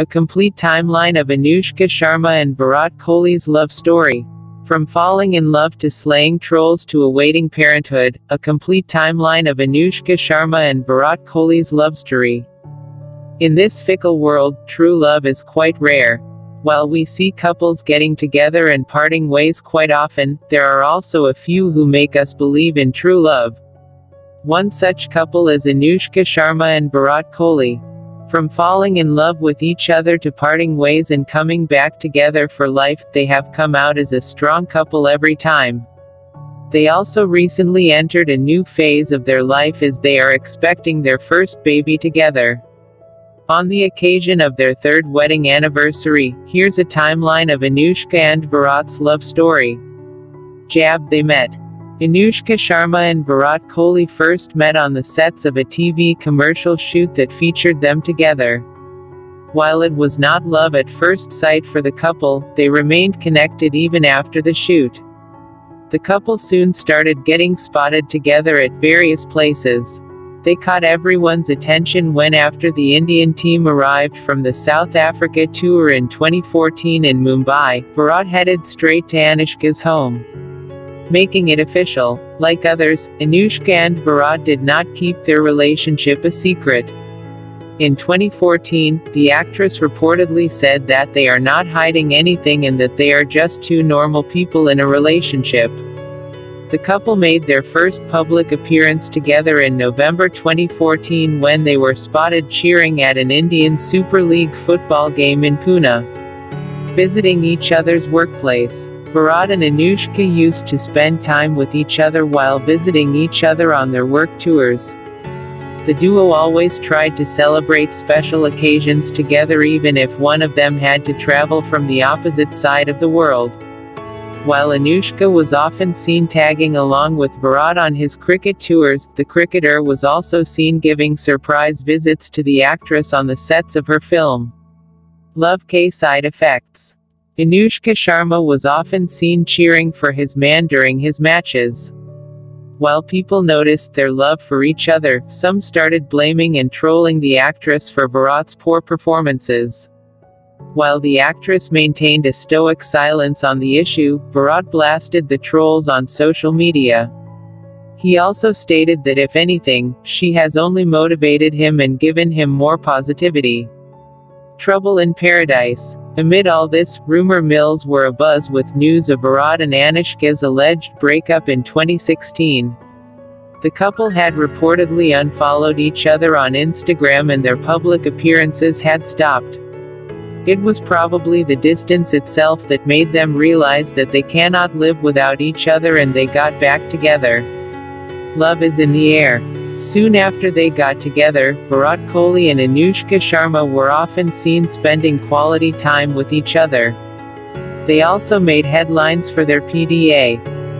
A complete timeline of Anushka Sharma and Virat Kohli's love story. From falling in love to slaying trolls to awaiting parenthood, a complete timeline of Anushka Sharma and Virat Kohli's love story. In this fickle world, true love is quite rare. While we see couples getting together and parting ways quite often, there are also a few who make us believe in true love. One such couple is Anushka Sharma and Virat Kohli. From falling in love with each other to parting ways and coming back together for life, they have come out as a strong couple every time. They also recently entered a new phase of their life as they are expecting their first baby together. On the occasion of their third wedding anniversary, here's a timeline of Anushka and Virat's love story. They met. Anushka Sharma and Virat Kohli first met on the sets of a TV commercial shoot that featured them together. While it was not love at first sight for the couple, they remained connected even after the shoot. The couple soon started getting spotted together at various places. They caught everyone's attention when, after the Indian team arrived from the South Africa tour in 2014 in Mumbai, Virat headed straight to Anushka's home, making it official. Like others, Anushka and Virat did not keep their relationship a secret. In 2014, the actress reportedly said that they are not hiding anything and that they are just two normal people in a relationship. The couple made their first public appearance together in November 2014 when they were spotted cheering at an Indian Super League football game in Pune. Visiting each other's workplace, Virat and Anushka used to spend time with each other while visiting each other on their work tours. The duo always tried to celebrate special occasions together even if one of them had to travel from the opposite side of the world. While Anushka was often seen tagging along with Virat on his cricket tours, the cricketer was also seen giving surprise visits to the actress on the sets of her film. Side effects. Anushka Sharma was often seen cheering for his man during his matches. While people noticed their love for each other, some started blaming and trolling the actress for Virat's poor performances. While the actress maintained a stoic silence on the issue, Virat blasted the trolls on social media. He also stated that if anything, she has only motivated him and given him more positivity. Trouble in paradise. Amid all this, rumor mills were abuzz with news of Virat and Anushka's alleged breakup in 2016. The couple had reportedly unfollowed each other on Instagram and their public appearances had stopped. It was probably the distance itself that made them realize that they cannot live without each other and they got back together. Love is in the air. Soon after they got together, Virat Kohli and Anushka Sharma were often seen spending quality time with each other. They also made headlines for their PDA.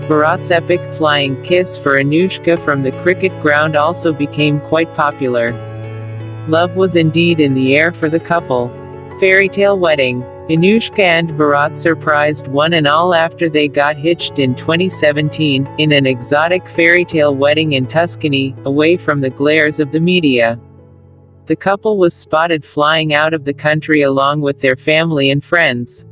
Virat's epic flying kiss for Anushka from the cricket ground also became quite popular. Love was indeed in the air for the couple. Fairy tale wedding. Anushka and Virat surprised one and all after they got hitched in 2017, in an exotic fairy tale wedding in Tuscany, away from the glares of the media. The couple was spotted flying out of the country along with their family and friends.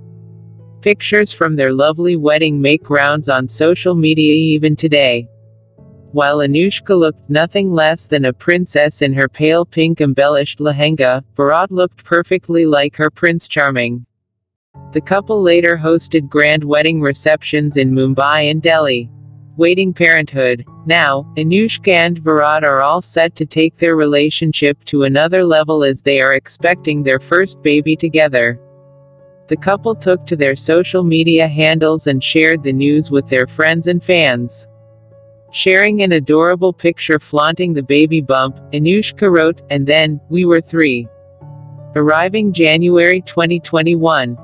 Pictures from their lovely wedding make rounds on social media even today. While Anushka looked nothing less than a princess in her pale pink embellished lehenga, Virat looked perfectly like her Prince Charming. The couple later hosted grand wedding receptions in Mumbai and Delhi. Waiting parenthood. Now, Anushka and Virat are all set to take their relationship to another level as they are expecting their first baby together. The couple took to their social media handles and shared the news with their friends and fans. Sharing an adorable picture flaunting the baby bump, Anushka wrote, "And then, we were three." Arriving January 2021.